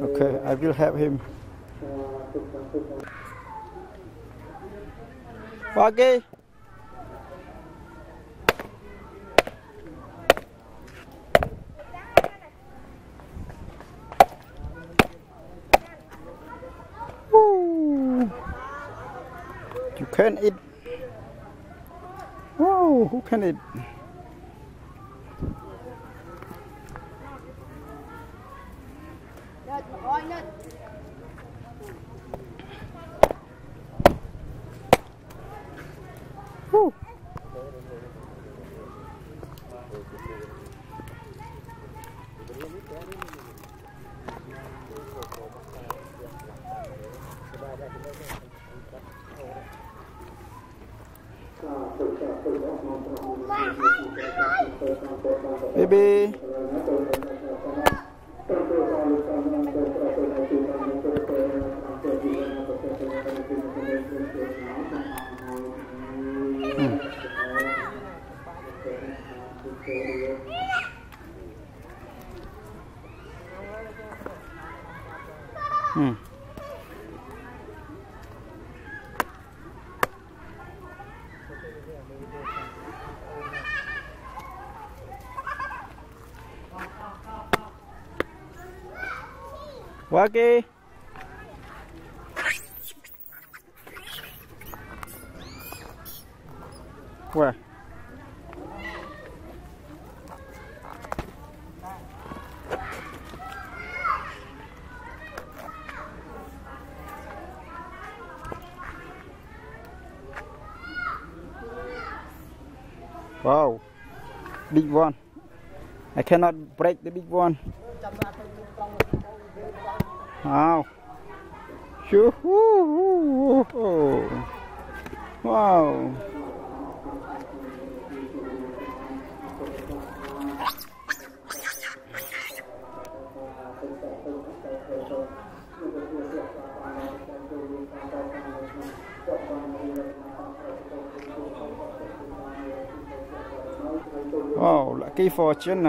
Okay, I will help him. Vaky. You can eat. Wow, who can eat? Baby. Vaky. Where? Wow, big one. I cannot break the big one. Wow. Wow. Wow, lucky fortune.